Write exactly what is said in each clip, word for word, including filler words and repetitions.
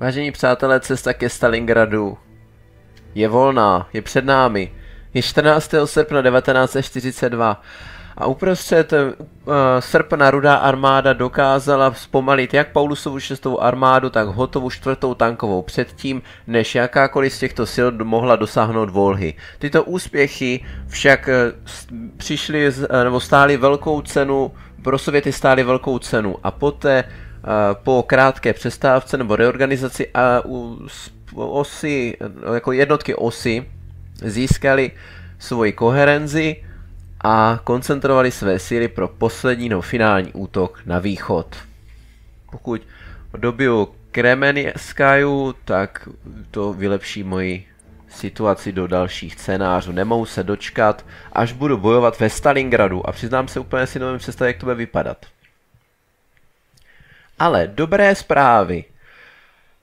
Vážení přátelé, cesta ke Stalingradu je volná, je před námi. Je čtrnáctého srpna devatenáct set čtyřicet dva a uprostřed uh, srpna Rudá armáda dokázala zpomalit jak Paulusovu šestou armádu, tak Hotovu čtvrtou tankovou předtím, než jakákoliv z těchto sil mohla dosáhnout Volhy. Tyto úspěchy však uh, přišly, uh, nebo stály velkou cenu, pro Sověty stály velkou cenu a poté uh, po krátké přestávce nebo reorganizaci a uh, osy, jako jednotky osy získali svoji koherenci a koncentrovali své síly pro poslední nebo finální útok na východ. Pokud dobiju Kremenskaju, tak to vylepší moji situaci do dalších scénářů. Nemohu se dočkat, až budu bojovat ve Stalingradu a přiznám se úplně si nevím představit, jak to bude vypadat. Ale dobré zprávy.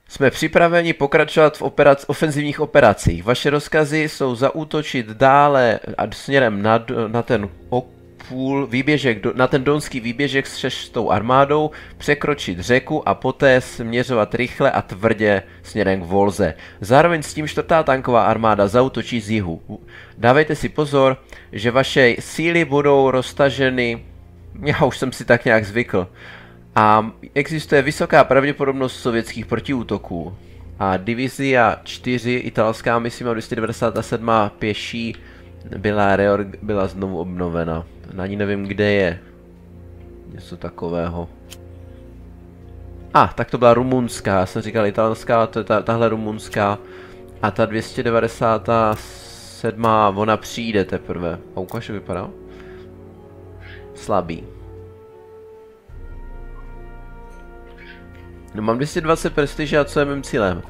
Jsme připraveni pokračovat v operac- ofenzivních operacích. Vaše rozkazy jsou zaútočit dále a směrem na, na ten opůl výběžek, do, na ten donský výběžek s šestou armádou, překročit řeku a poté směřovat rychle a tvrdě směrem k Volze. Zároveň s tím čtvrtá tanková armáda zaútočí z jihu. Dávejte si pozor, že vaše síly budou roztaženy, já už jsem si tak nějak zvykl, a existuje vysoká pravděpodobnost sovětských protiútoků. A divizia čtyři, italská, myslím, dvě stě devadesát sedm pěší, byla, reorg- byla znovu obnovena. Na ní nevím, kde je. Něco takového. A, ah, tak to byla rumunská, já jsem říkal italská, to je ta, tahle rumunská. A ta dvě stě devadesát sedm, ona přijde teprve. A ukáž, jak vypadá? Slabý. No, mám dvě stě dvacet prestiže a co je mým cílem?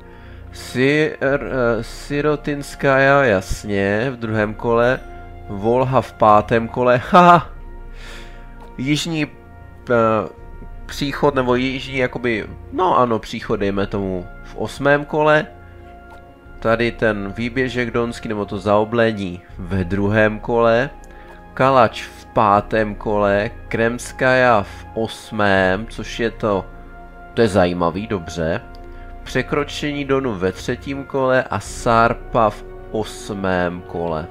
Sir, uh, Sirotinská, jasně, v druhém kole. Volha v pátém kole, haha. Jižní uh, příchod, nebo jižní, jakoby, no ano, příchod, dejme tomu, v osmém kole. Tady ten výběžek donský, nebo to zaoblení v druhém kole. Kalač v pátém kole, Kremskaja v osmém, což je to... To je zajímavý, dobře. Překročení Donu ve třetím kole a Sarpa v osmém kole.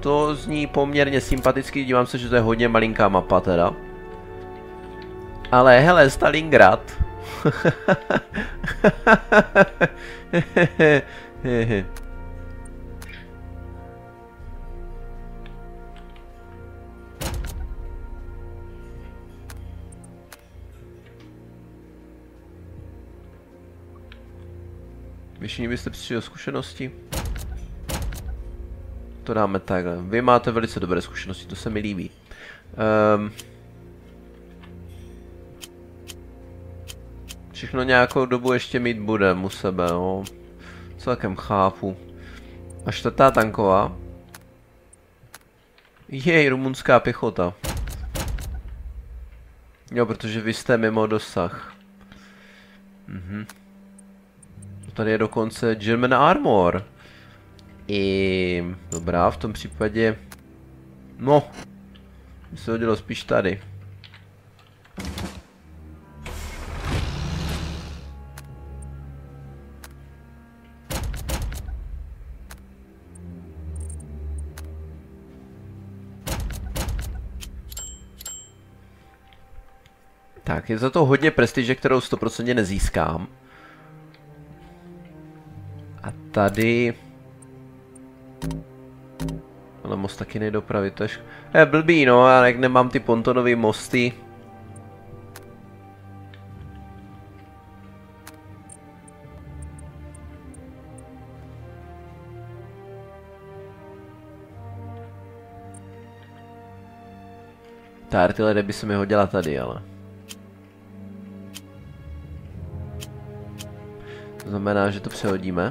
To zní poměrně sympaticky, dívám se, že to je hodně malinká mapa teda. Ale hele, Stalingrad. Všichni byste přišli o zkušenosti. To dáme takhle. Vy máte velice dobré zkušenosti, to se mi líbí. Um, všechno nějakou dobu ještě mít bude u sebe, no. Celkem chápu. A čtvrtá tanková. Jej, rumunská pěchota. Jo, protože vy jste mimo dosah. Mhm. Tady je dokonce German Armor. I... Dobrá, v tom případě... No. Mně se hodilo spíš tady. Tak, je za to hodně prestiže, kterou sto procent nezískám. A tady... Ale most taky nejde dopravit, to je šk... Je blbý, no, já jak nemám ty pontonové mosty. Ta artilerie by se mi hodila tady, ale... To znamená, že to přehodíme.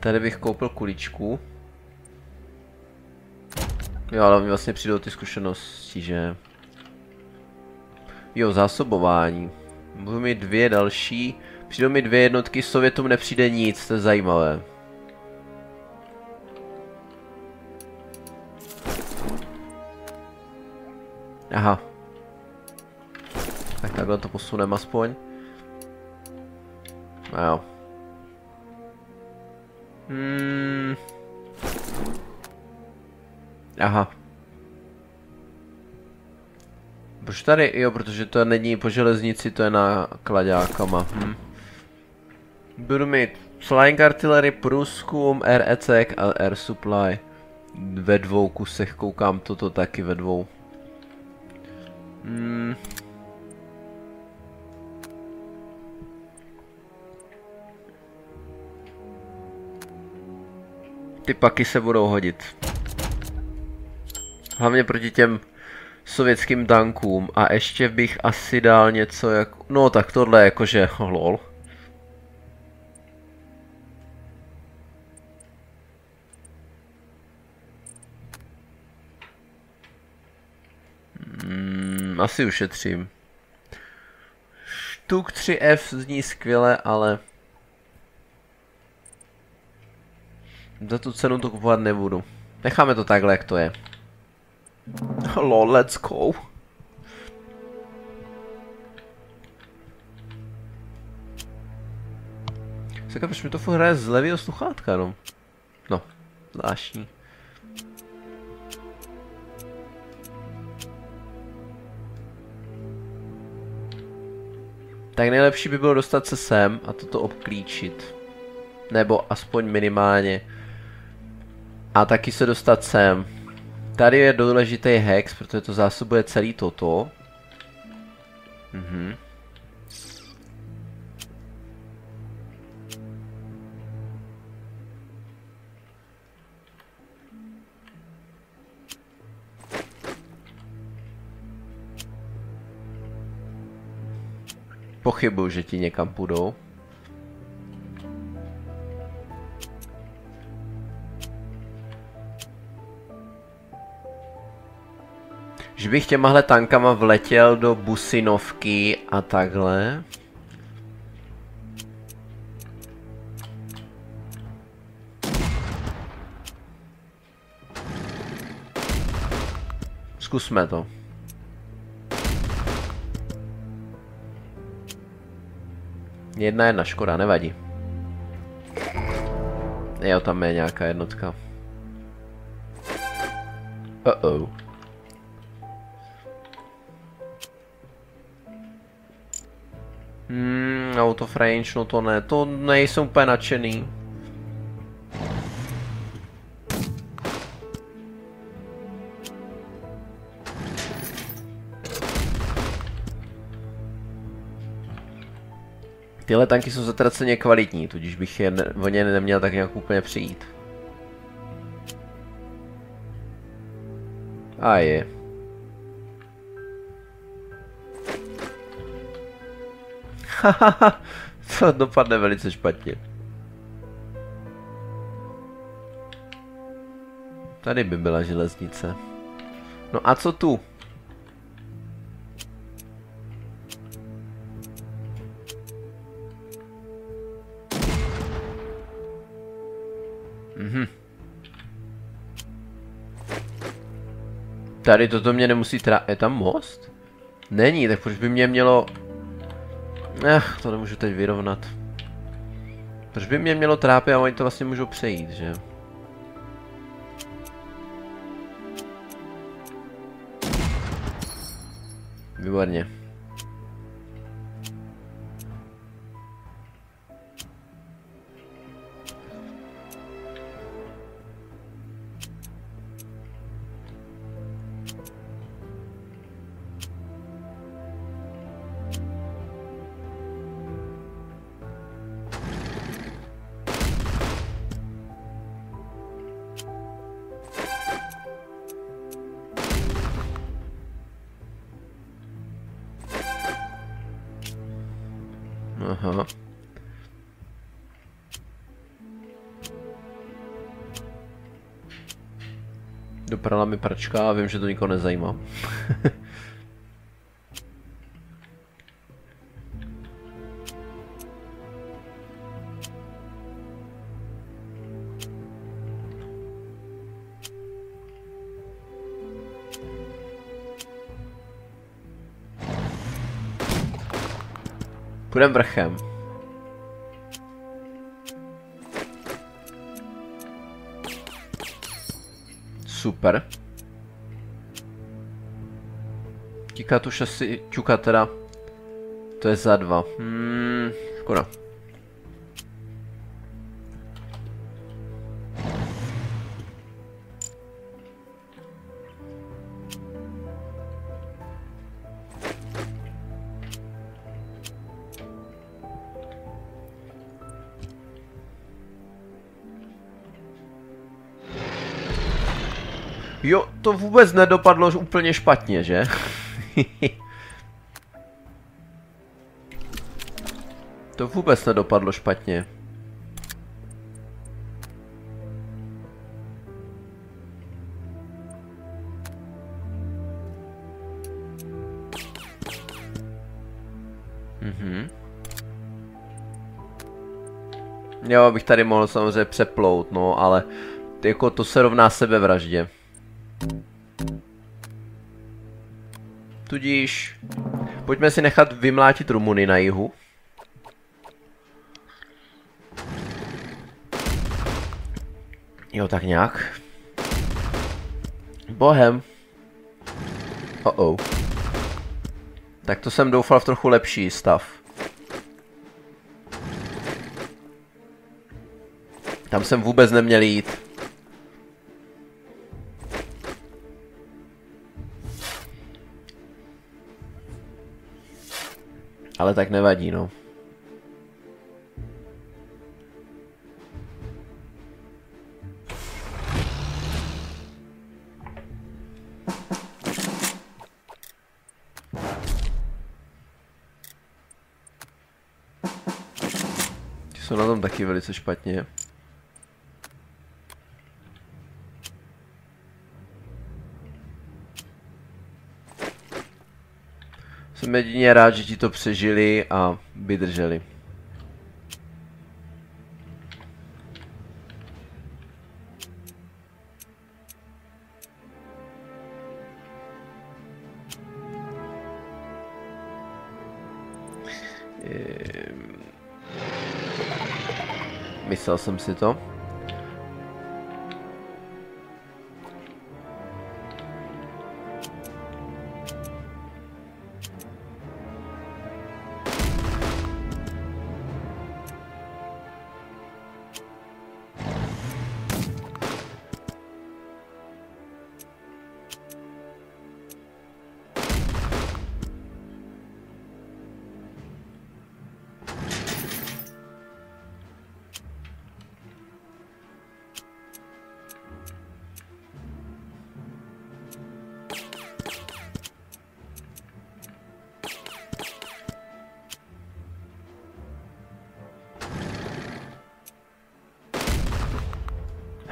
Tady bych koupil kuličku. Jo, ale mi vlastně přijdou ty zkušenosti, že... Jo, zásobování. Budu mít dvě další. Přijdou mi dvě jednotky, Sovětům nepřijde nic, to je zajímavé. Aha. Tak takhle to posunem aspoň. A jo. Hmm. Aha. Proč tady? Jo, protože to není po železnici, to je na klaďákama. Hm. Budu mít Flying Artillery, průzkum, Air Attack a Air Supply. Ve dvou kusech koukám, toto taky ve dvou. Hmm. Ty paky se budou hodit. Hlavně proti těm sovětským tankům. A ještě bych asi dal něco jako... No tak tohle jakože... lol. Hmm, asi ušetřím. Štuk tři F zní skvěle, ale... Za tu cenu to kupovat nebudu. Necháme to takhle, jak to je. Lol, let's go. Saka, proč mi to furt hraje z levého sluchátka, no? No, zvláštní. Tak nejlepší by bylo dostat se sem a toto obklíčit. Nebo aspoň minimálně. A taky se dostat sem. Tady je důležitý hex, protože to zásobuje celý toto. Mhm. Pochybuju, že ti někam půjdou. Že bych těmahle tankama vletěl do businovky a takhle. Zkusme to. Jedna jedna škoda, nevadí. Jo, tam je nějaká jednotka. Uh-oh. Hmm, out of range, no to ne, to nejsem úplně nadšený. Tyhle tanky jsou zatraceně kvalitní, tudíž bych je o ně neměl tak nějak úplně přijít. A je. Hahaha, to dopadne velice špatně. Tady by byla železnice. No a co tu? Mhm. Tady toto mě nemusí trá... Je tam most? Není, tak proč by mě mělo... Ach, to nemůžu teď vyrovnat. Proč by mě mělo trápit a oni to vlastně můžou přejít, že? Výborně. Aha. Doprala mi pračka a vím, že to nikoho nezajímá. Půjdem vrchem. Super. Tíkat už asi ťuka teda. To je za dva. Hmm, škoda. Jo, to vůbec nedopadlo úplně špatně, že? To vůbec nedopadlo špatně. Mhm. Jo, bych tady mohl samozřejmě přeplout, no, ale jako to se rovná sebevraždě. Tudíž pojďme si nechat vymlátit Rumuny na jihu. Jo, tak nějak. Bohem. Oh-oh. Tak to jsem doufal v trochu lepší stav. Tam jsem vůbec neměl jít. Ale tak nevadí, no. Ty jsou na tom taky velice špatně. Jsem jedině rád, že ti to přežili a vydrželi. Myslel jsem si to.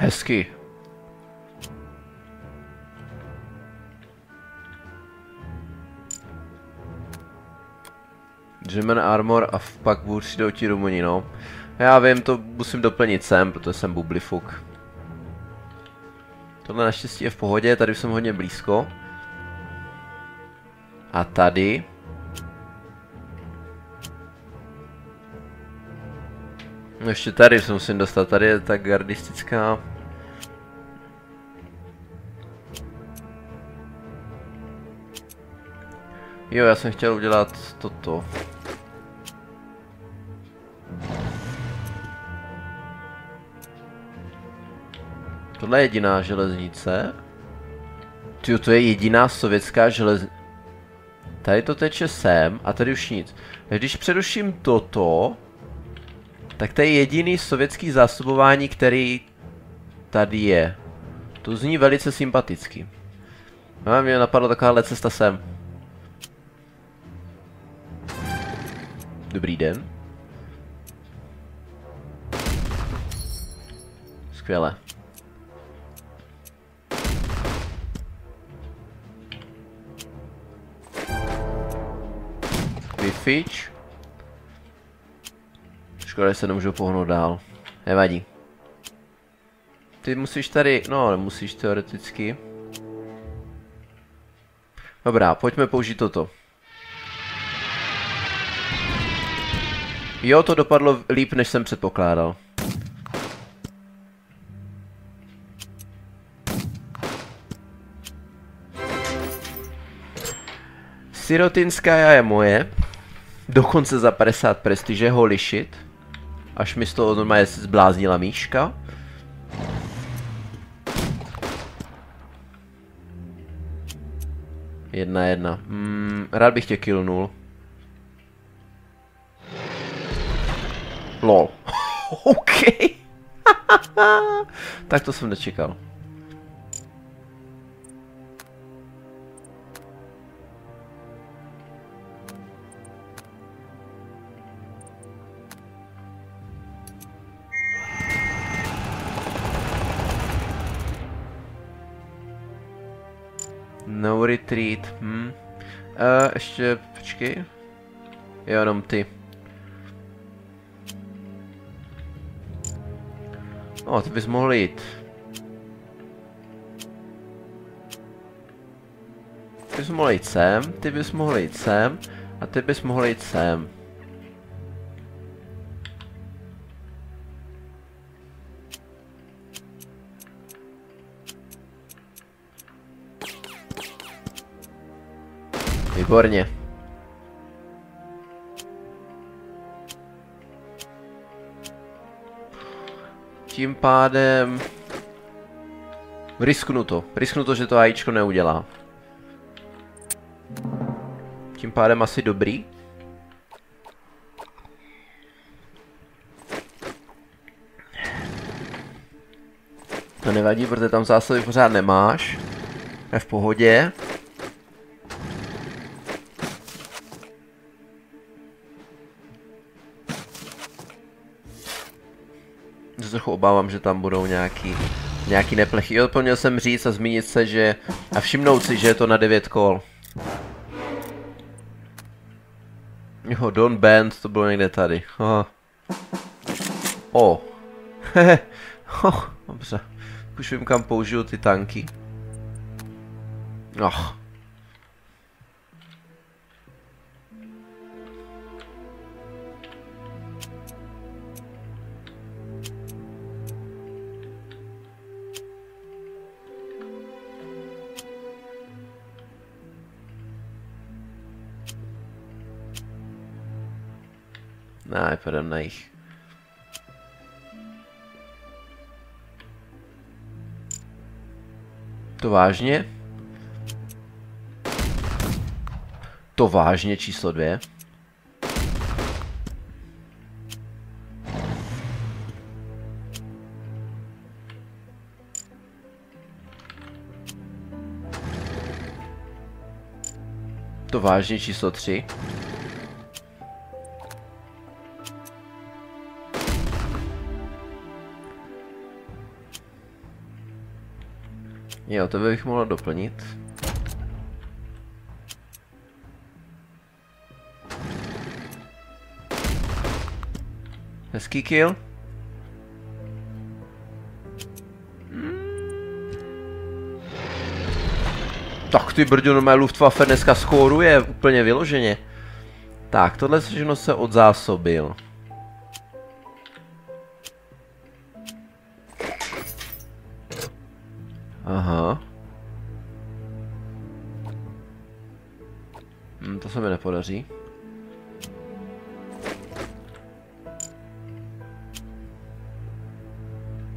Hezky. German Armor a pak přijdou ti Rumuni, no. Já vím, to musím doplnit sem, protože jsem bublifuk. Tohle naštěstí je v pohodě, tady jsem hodně blízko. A tady... Ještě tady se musím dostat, tady je ta gardistická. Jo, já jsem chtěl udělat toto. Tohle je jediná železnice. Tyjo, to je jediná sovětská železnice. Tady to teče sem a tady už nic. Když přeruším toto, tak to je jediný sovětský zásobování, který tady je. To zní velice sympaticky. A mě napadla takováhle cesta sem. Dobrý den. Skvěle. Vyfič. Škoda, že se nemůžu pohnout dál. Nevadí. Ty musíš tady... No, nemusíš teoreticky. Dobrá, pojďme použít toto. Jo, to dopadlo líp, než jsem předpokládal. Sirotinská je moje. Dokonce za padesát prestiže ho lišit. Až mi z toho normálně zbláznila míška. Jedna jedna. Mm, rád bych tě killnul. Lol. OK. Tak to jsem nečekal. No retreat, hm. Uh, ještě, počkej. Jo, jenom ty. No, ty bys mohl jít. Ty bys mohl jít sem, ty bys mohl jít sem, a ty bys mohl jít sem. Výborně. Tím pádem risknu to. Risknu to, že to AIčko neudělá. Tím pádem asi dobrý. To nevadí, protože tam zásoby pořád nemáš. Je v pohodě. Trochu obávám, že tam budou nějaký, nějaký neplechy. Jo, měl jsem říct a zmínit se, že... A všimnout si, že je to na devět kol. Jo, Don Band, to bylo někde tady. Aha. O. Hehe. Oh, dobře. Už vím, kam použiju ty tanky. Ach. Ne, půjdem na jich. To vážně? To vážně číslo dvě. To vážně číslo tři. Jo, to bych mohl doplnit. Hezký kill. Hmm. Tak ty brďo, no, mé Luftwaffe dneska skóruje úplně vyloženě. Tak, tohle všechno se odzásobil. Aha. Hm, to se mi nepodaří.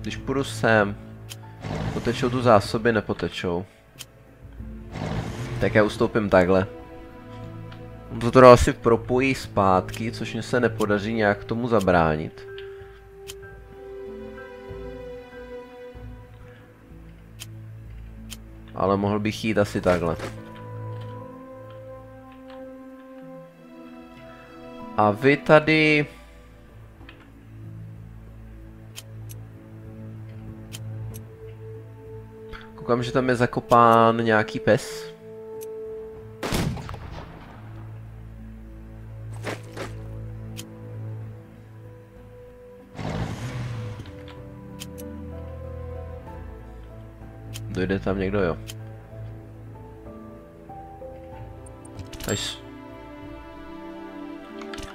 Když půjdu sem, potečou tu zásoby, nepotečou. Tak já ustoupím takhle. To teda asi propojí zpátky, což mě se nepodaří nějak tomu zabránit. Ale mohl bych jít asi takhle. A vy tady... Koukám, že tam je zakopán nějaký pes. Dojde tam někdo, jo. Nice.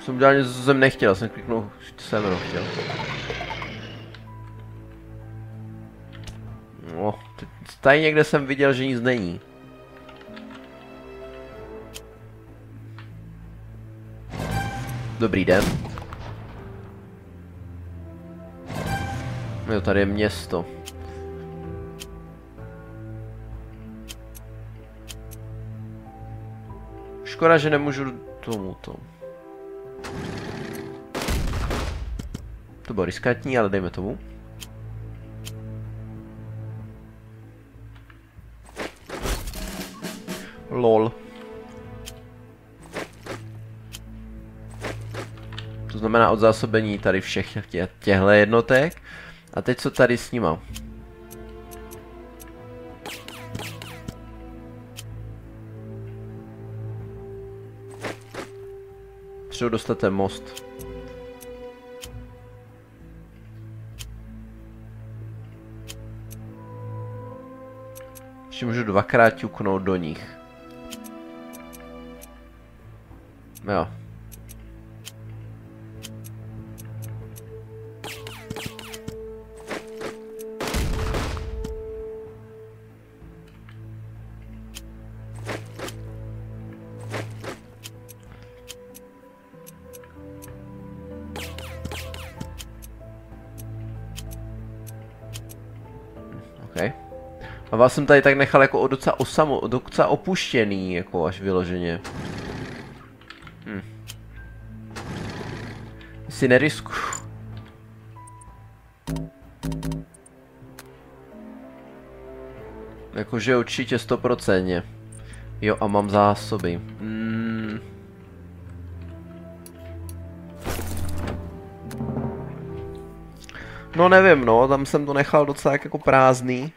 jsem udělal něco, co jsem nechtěl, jsem kliknul, co jsem chtěl. No, tady někde jsem viděl, že nic není. Dobrý den. Jo, tady je město. Škoda, že nemůžu tomuto. To bylo riskantní, ale dejme tomu. Lol. To znamená od zásobení tady všech těchto jednotek. A teď co tady s nima? Třeba dostat ten most. Ještě můžu dvakrát ťuknout do nich. Jo. A vás jsem tady tak nechal jako docela, osamo, docela opuštěný, jako až vyloženě. Hm. Si neriskuju. Jakože určitě sto procent. Jo, a mám zásoby. Mm. No nevím, no, tam jsem to nechal docela jako prázdný.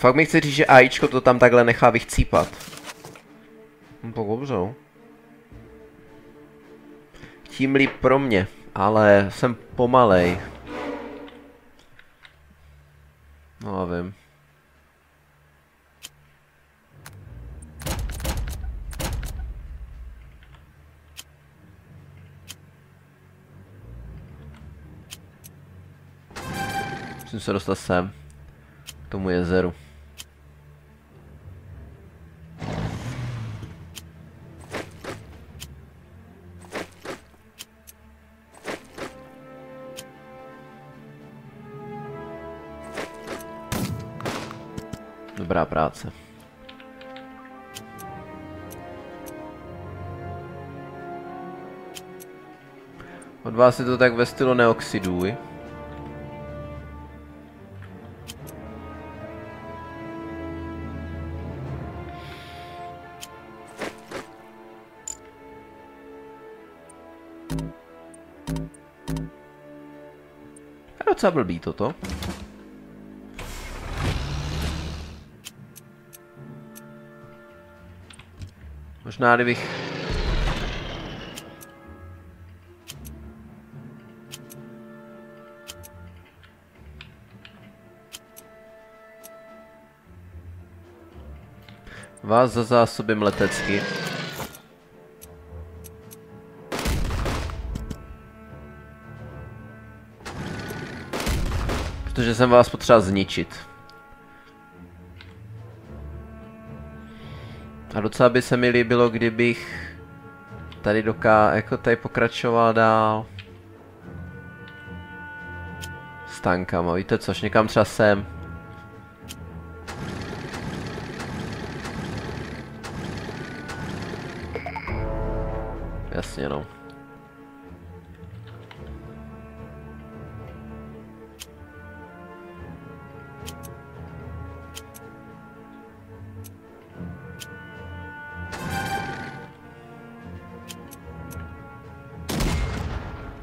Fakt mi chce říct, že AIčko to tam takhle nechá vychcípat. No to dobře. Tím líp pro mě, ale jsem pomalej. No a vím. Musím se dostat sem. K tomu jezeru. Dobrá práce. Od vás je to tak ve stylu neoxiduj. A docela blbý toto. Možná kdybych... Vás za zásobím letecky. Protože jsem vás potřeba zničit. A docela by se mi líbilo, kdybych tady doká... jako tady pokračoval dál. S tankama, víte což, někam třeba sem. Jasně no.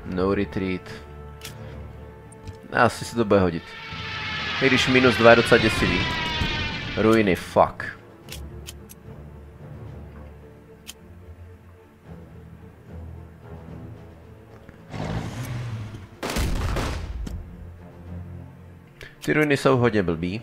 No retreat. Asi se to bude hodit. I když minus dva je docela děsivý. Ruiny, fuck. Ty ruiny jsou hodně blbý.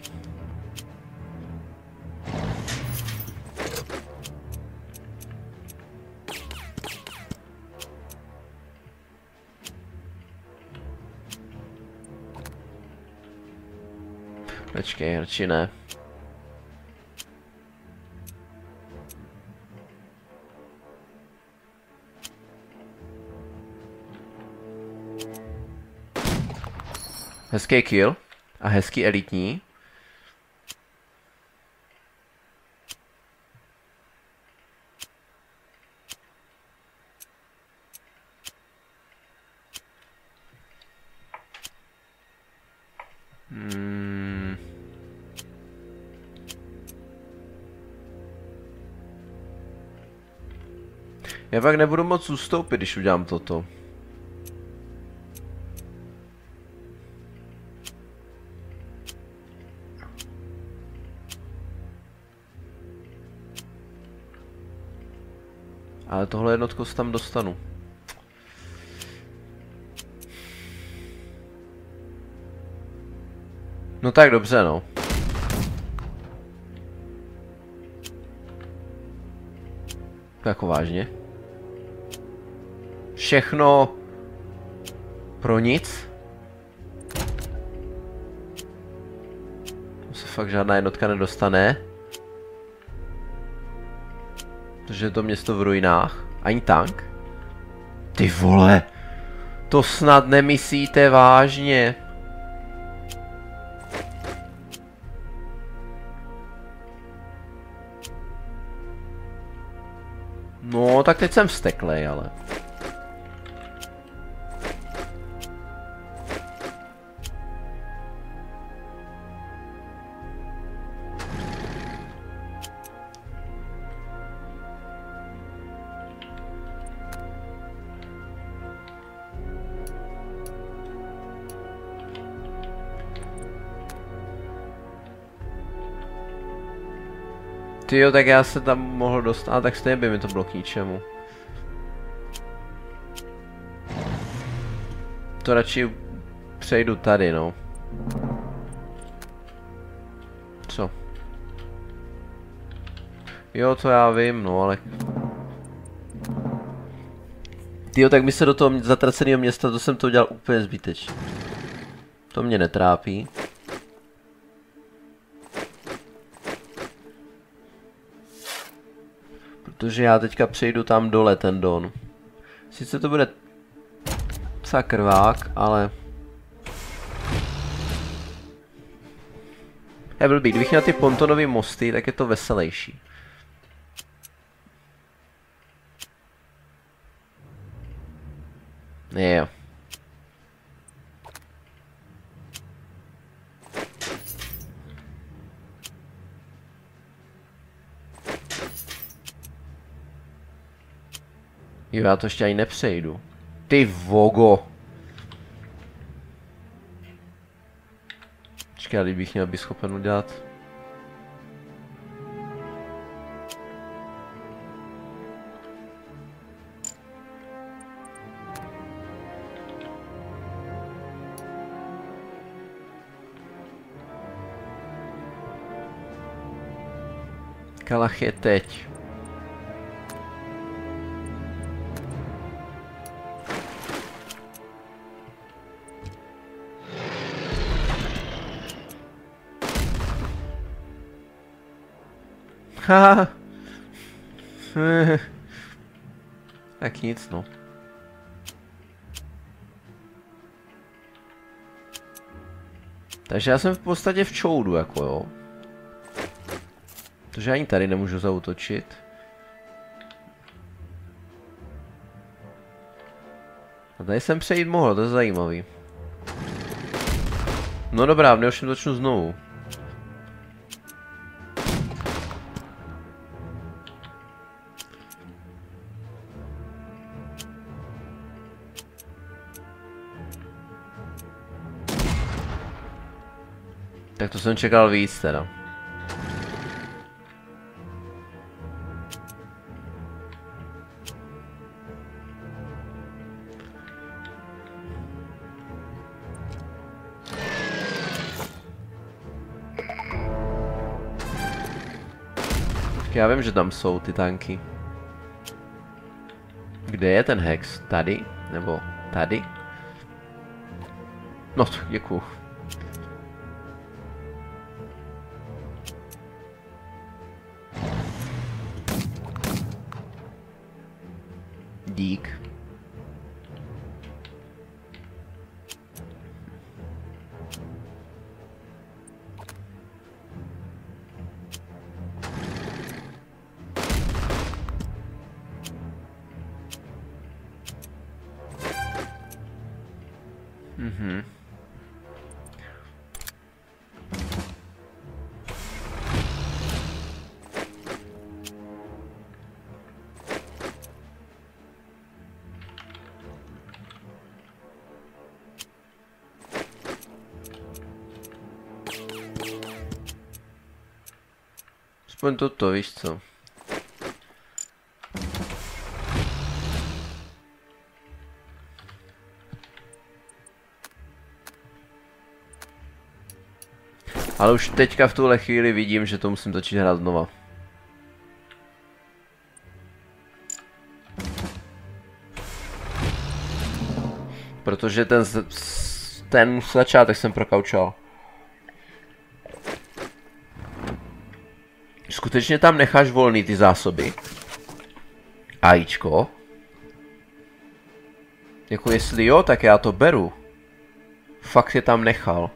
Počkej, radši ne. Hezký kill a hezký elitní. Hmm. Já pak nebudu moc ustoupit, když udělám toto. Ale tohle jednotkost tam dostanu. No tak dobře, no. Jako vážně. Všechno pro nic. To se fakt žádná jednotka nedostane. Protože je to město v ruinách. Ani tank. Ty vole. To snad nemyslíte vážně. No, tak teď jsem vzteklej, ale. Jo, tak já se tam mohl dostat, tak stejně by mi to bylo k ničemu. To radši přejdu tady, no. Co? Jo, to já vím, no, ale... Jo, tak mi se do toho zatraceného města, to jsem to udělal úplně zbytečně. To mě netrápí. Protože já teďka přejdu tam dole ten don. Sice to bude sakrvák, ale... Je blbý, kdybych měl ty pontonové mosty, tak je to veselejší. Jo. Jo, já to ještě ani nepřejdu. Ty vogo. Počkej, ale bych měl být schopen udělat. Kalach je teď. Haha. Tak nic, no. Takže já jsem v podstatě v čoudu, jako jo. Protože ani tady nemůžu zaútočit. A tady jsem přejít mohl, to je zajímavý. No dobrá, v nejlepším začnu znovu. Tak to jsem čekal víc teda. Já vím, že tam jsou ty tanky. Kde je ten hex? Tady? Nebo tady? No, děkuju. Dík. Mhm. Aspoň toto, víš co? Ale už teďka v tuhle chvíli vidím, že to musím začít hrát znova. Protože ten, ten začátek jsem prokaučal. Skutečně tam necháš volný ty zásoby. Ajíčko. Jako jestli jo, tak já to beru. Fakt je tam nechal.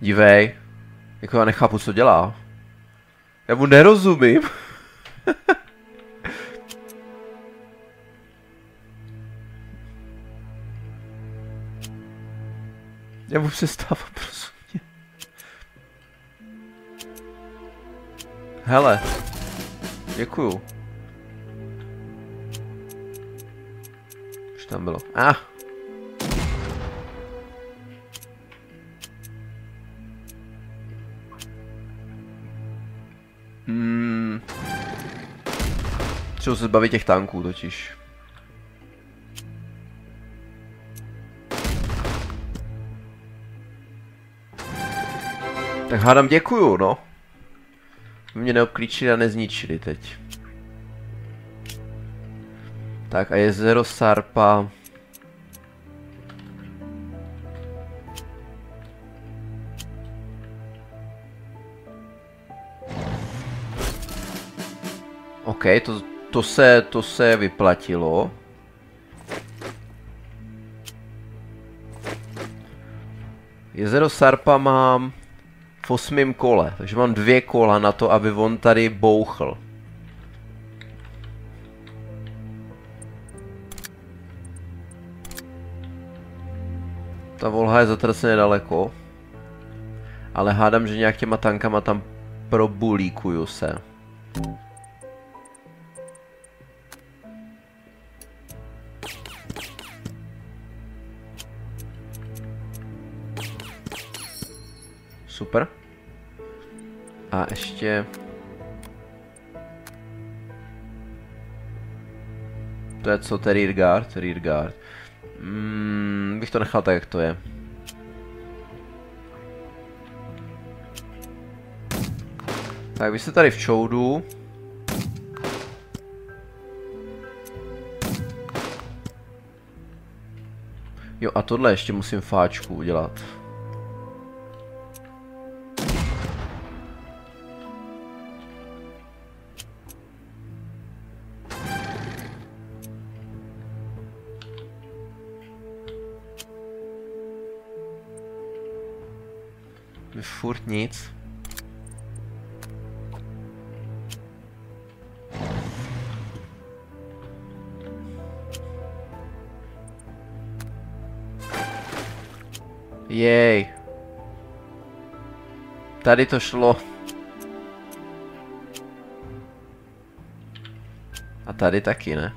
Dívej, jako já nechápu, co dělá. Já mu nerozumím. Já mu přestávám prostě. Hele, děkuju. Už tam bylo. Ah. Hmm. Třeba se zbavit těch tanků totiž. Tak hádám děkuju, no. Mě neobklíčili a nezničili teď. Tak a jezero Sarpa. OK, to, to, se, to se vyplatilo. Jezero Sarpa mám v osmém kole, takže mám dvě kola na to, aby on tady bouchl. Ta Volha je zatraceně daleko. Ale hádám, že nějak těma tankama tam probulíkuju se. Super. A ještě... To je co, to je rearguard? Rearguard. Mm, bych to nechal tak, jak to je. Tak, vy jste tady v čoudu. Jo, a tohle ještě musím fáčku udělat. Furt nic. Jej. Tady to šlo. A tady taky, ne?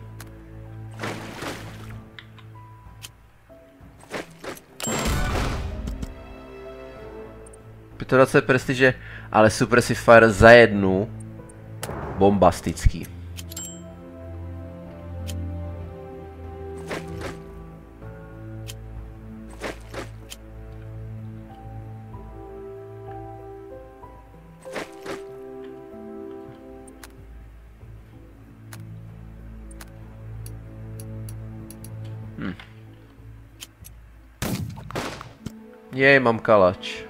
dvacet prestiže, ale super si fire za jednu. Bombastický. Hm. Jej, mám kalač.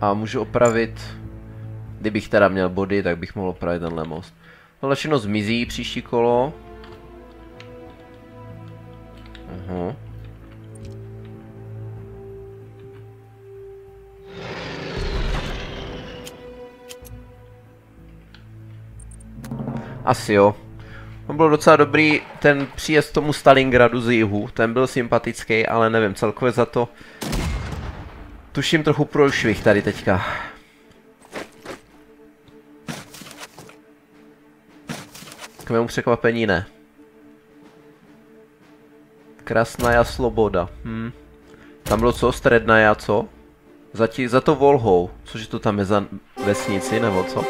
A můžu opravit... Kdybych teda měl body, tak bych mohl opravit tenhle most. Tohle všechno zmizí příští kolo. Aha. Asi jo. On byl docela dobrý ten příjezd tomu Stalingradu z jihu, ten byl sympatický, ale nevím, celkově za to tuším trochu průšvih tady teďka. K mému překvapení ne. Krasná sloboda. Hm. Tam bylo co? Středná co? Za, tí, za to Volhou. Cože to tam je za vesnici nebo co?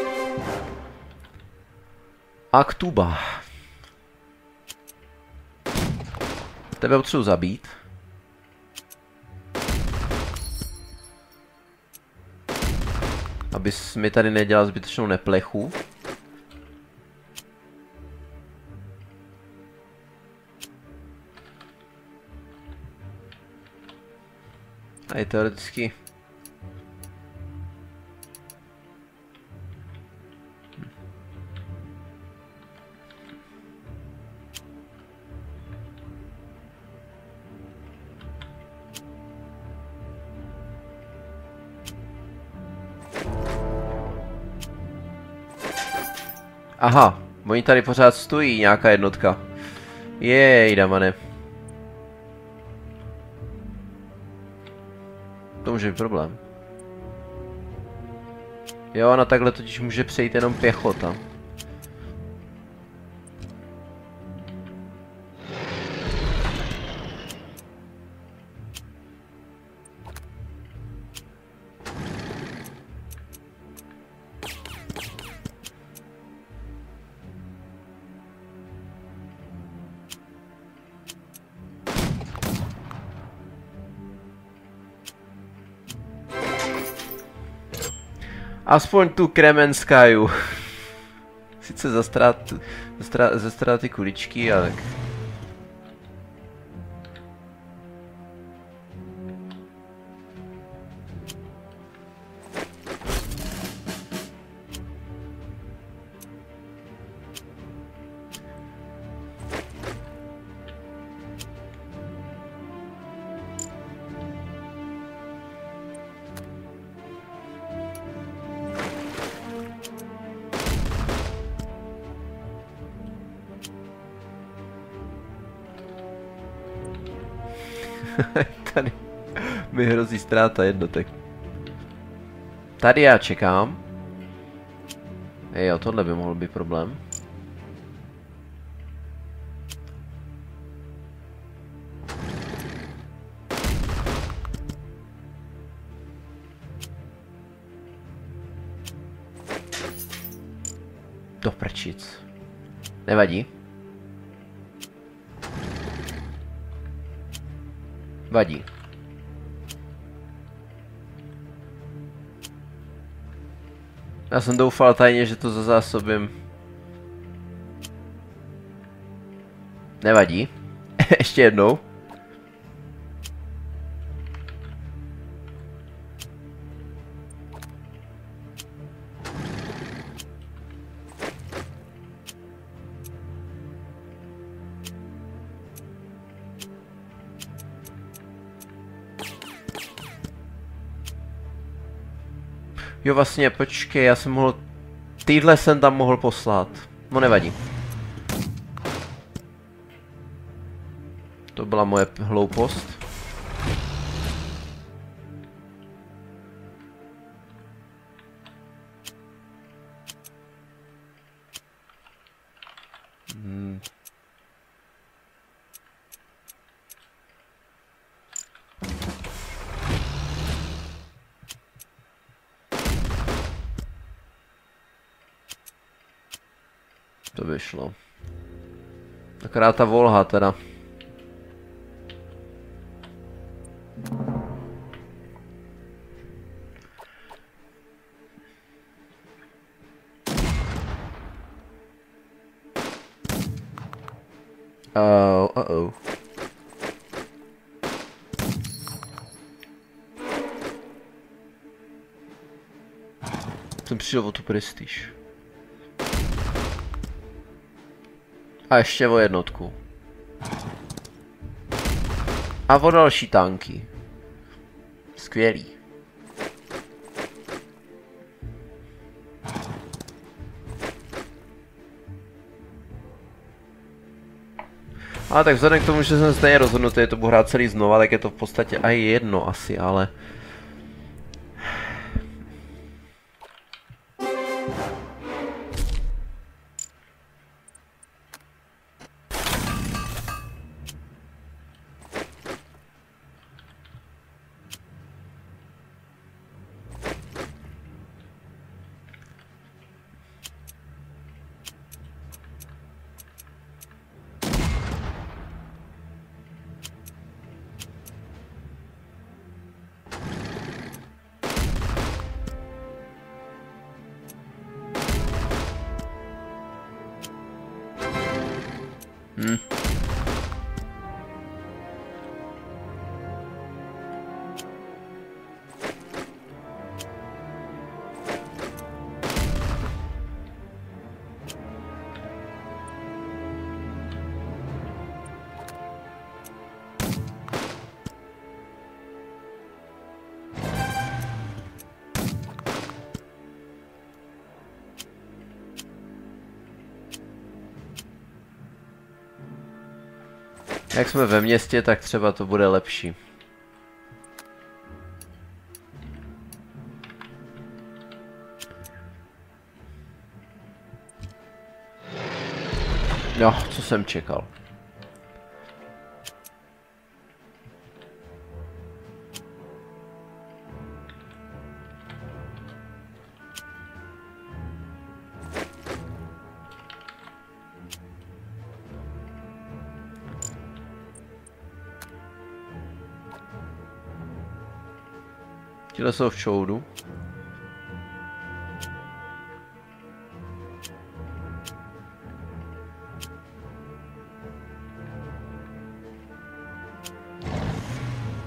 Aktuba. Tebe potřebuji zabít. Abys mi tady nedělal zbytečnou neplechu. A je teoreticky. Aha, oni tady pořád stojí, nějaká jednotka. Jej, damane. To může být problém. Jo, na takhle totiž může přejít jenom pěchota. Aspoň tu Kremenskaju. Sice za ztrátu, za ztráty kuličky, ale... Tady mi hrozí ztráta jednotek. Tady já čekám. Jo, tohle by mohl být problém. Do prčic. Nevadí. Vadí. Já jsem doufal tajně, že to zazásobím. Nevadí. Ještě jednou. Jo, vlastně, počkej, já jsem mohl... Týhle jsem tam mohl poslat. No nevadí. To byla moje hloupost. Hmm. To vyšlo. Takrát ta Volha teda. Oh, uh-oh. Jsem přišel o tu prestiž. A ještě o jednotku. A o další tanky. Skvělý. A tak vzhledem k tomu, že jsem stejně rozhodnutý, to budu hrát celý znova, tak je to v podstatě aj jedno asi, ale... Hmm. Jak jsme ve městě, tak třeba to bude lepší. No, co jsem čekal. Tyhle jsou v čoudu.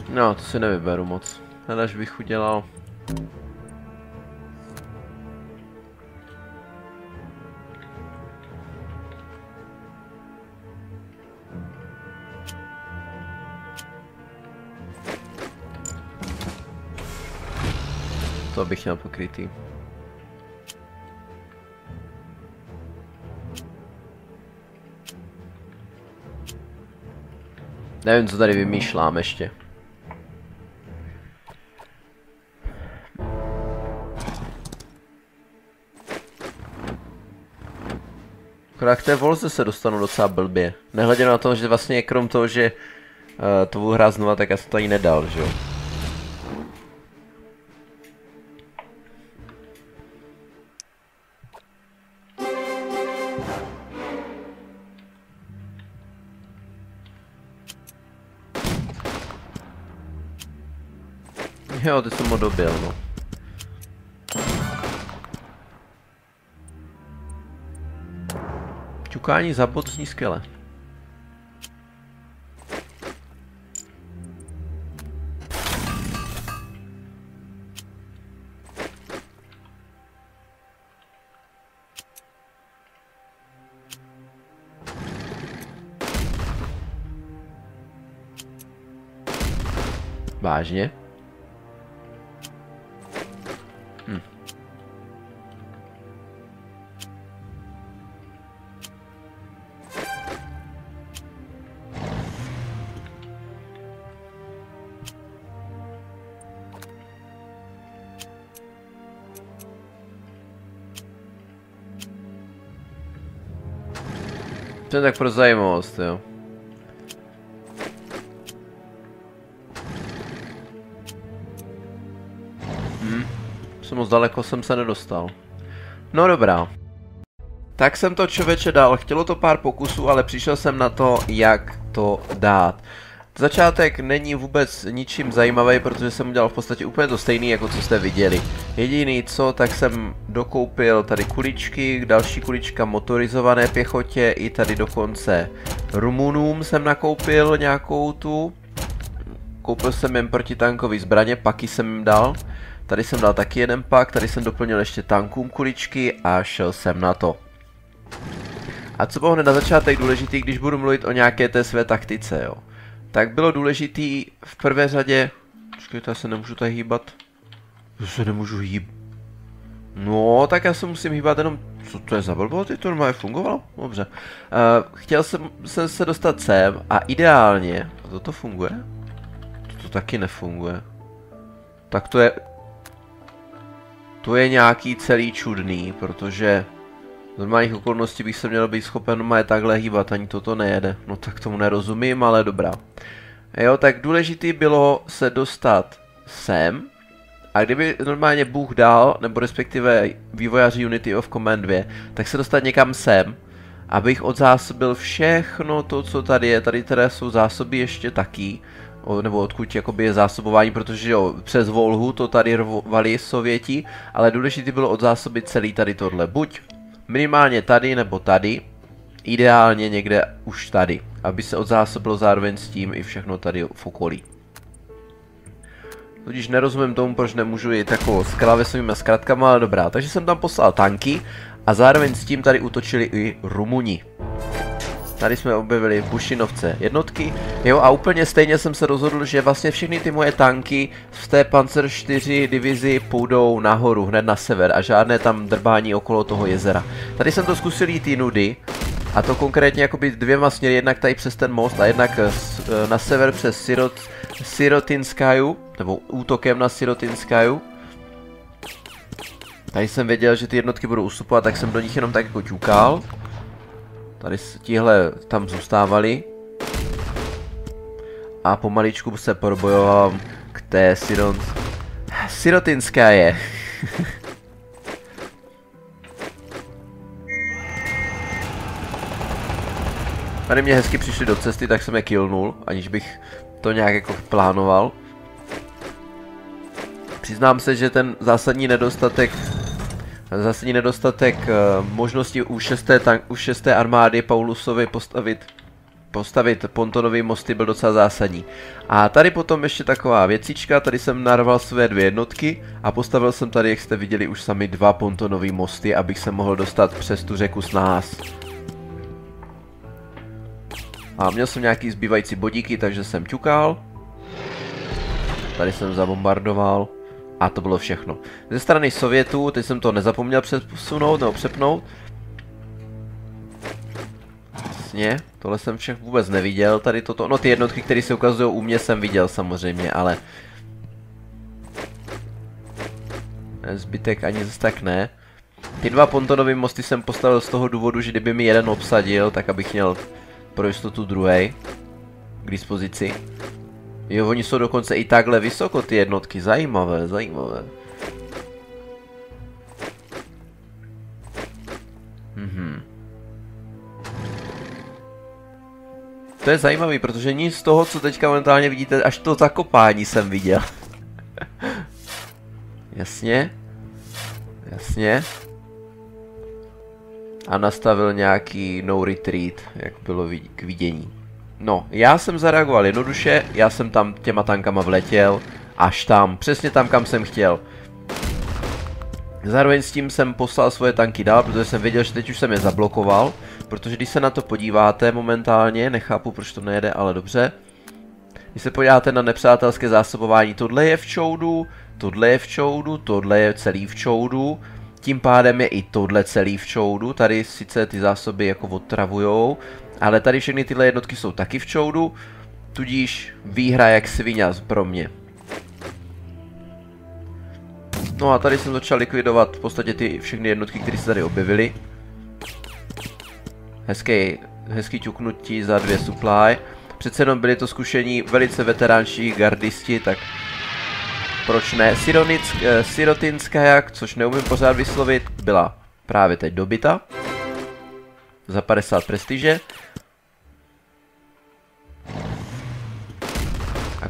No, to si nevyberu moc. Než bych udělal... To bych měl pokrytý. Nevím, co tady vymýšlám ještě. Akorát k té volze se dostanu docela blbě. Nehledě na to, že vlastně krom toho, že uh, to budu hrát znova, tak já jsem to ani nedal, že jo. Jo, ty jsem ho dobil, no. Ťukání za bod zní skvěle. Vážně? To je tak pro zajímavost, jo. Hm, jsem moc daleko jsem se nedostal. No dobrá. Tak jsem to, člověče, dal. Chtělo to pár pokusů, ale přišel jsem na to, jak to dát. Začátek není vůbec ničím zajímavý, protože jsem udělal v podstatě úplně to stejný, jako co jste viděli. Jediný co, tak jsem dokoupil tady kuličky, další kulička motorizované pěchotě, i tady dokonce Rumunům jsem nakoupil nějakou tu. Koupil jsem jim protitankový zbraně, paky jsem jim dal. Tady jsem dal taky jeden pak, tady jsem doplnil ještě tankům kuličky a šel jsem na to. A co bylo hned na začátek důležitý, když budu mluvit o nějaké té své taktice, jo. Tak bylo důležitý v prvé řadě... Počkejte, já se nemůžu tady hýbat. Já se nemůžu hýbat. No, tak já se musím hýbat jenom... Co to je za blbost? To normálně fungovalo? Dobře. Uh, chtěl jsem, jsem se dostat sem a ideálně... A toto funguje? Toto taky nefunguje. Tak to je... To je nějaký celý čudný, protože... V normálních okolností bych se měl být schopen má je takhle hýbat, ani toto nejede. No tak tomu nerozumím, ale dobrá. Jo, tak důležitý bylo se dostat sem. A kdyby normálně Bůh dal, nebo respektive vývojáři Unity of Command dva, tak se dostat někam sem, abych odzásobil všechno to, co tady je. Tady teda jsou zásoby ještě taky, nebo odkud jakoby je zásobování, protože jo, přes Volhu to tady rvali Sověti, ale důležitý bylo odzásobit celý tady tohle. Buď minimálně tady nebo tady, ideálně někde už tady, aby se odzásobilo zároveň s tím i všechno tady v okolí. Tudíž nerozumím tomu, proč nemůžu jít jako s klávesovými zkratkama, ale dobrá. Takže jsem tam poslal tanky a zároveň s tím tady útočili i Rumuni. Tady jsme objevili v Bušinovce jednotky, jo, a úplně stejně jsem se rozhodl, že vlastně všechny ty moje tanky z té Panzer čtyři divizi půjdou nahoru, hned na sever a žádné tam drbání okolo toho jezera. Tady jsem to zkusil jít nudy a to konkrétně jakoby dvěma směry, jednak tady přes ten most a jednak na sever přes Sirot, Sirotinskaju, nebo útokem na Sirotinskaju. Tady jsem věděl, že ty jednotky budou ustupovat, tak jsem do nich jenom tak jako ťukal. Tady tihle tam zůstávali a pomaličku se probojoval k té Sirot... Sirotinská je. Tady mě hezky přišli do cesty, tak jsem je killnul, aniž bych to nějak jako plánoval. Přiznám se, že ten zásadní nedostatek... Zásadní nedostatek uh, možnosti u šesté, tank, u šesté armády Paulusovi postavit, postavit pontonové mosty byl docela zásadní. A tady potom ještě taková věcička, tady jsem narval své dvě jednotky a postavil jsem tady, jak jste viděli, už sami dva pontonové mosty, abych se mohl dostat přes tu řeku s nás. A měl jsem nějaký zbývající bodíky, takže jsem ťukal. Tady jsem zabombardoval. A to bylo všechno. Ze strany Sovětů, teď jsem to nezapomněl přesunout nebo přepnout. Jasně, tohle jsem však vůbec neviděl, tady toto, no ty jednotky, které se ukazují u mě, jsem viděl samozřejmě, ale... Zbytek ani zase tak ne. Ty dva pontonové mosty jsem postavil z toho důvodu, že kdyby mi jeden obsadil, tak abych měl pro jistotu druhý k dispozici. Jo, oni jsou dokonce i takhle vysoko ty jednotky, zajímavé, zajímavé. Mhm. To je zajímavé, protože nic z toho, co teďka momentálně vidíte, až to zakopání jsem viděl. Jasně. Jasně. A nastavil nějaký no retreat, jak bylo k vidění. No, já jsem zareagoval jednoduše, já jsem tam těma tankama vletěl, až tam, přesně tam, kam jsem chtěl. Zároveň s tím jsem poslal svoje tanky dál, protože jsem věděl, že teď už jsem je zablokoval, protože když se na to podíváte momentálně, nechápu, proč to nejede, ale dobře. Když se podíváte na nepřátelské zásobování, tohle je v čoudu, tohle je v čoudu, tohle je celý v čoudu, tím pádem je i tohle celý v čoudu, tady sice ty zásoby jako otravujou, ale tady všechny tyhle jednotky jsou taky v čoudu, tudíž výhra jak svině pro mě. No a tady jsem začal likvidovat v podstatě ty všechny jednotky, které se tady objevily. Hezký, hezký ťuknutí za dvě supply. Přece jenom byli to zkušení velice veteránští gardisti, tak proč ne? Eh, Sirotinská, jak, což neumím pořád vyslovit, byla právě teď dobyta. Za padesát prestiže.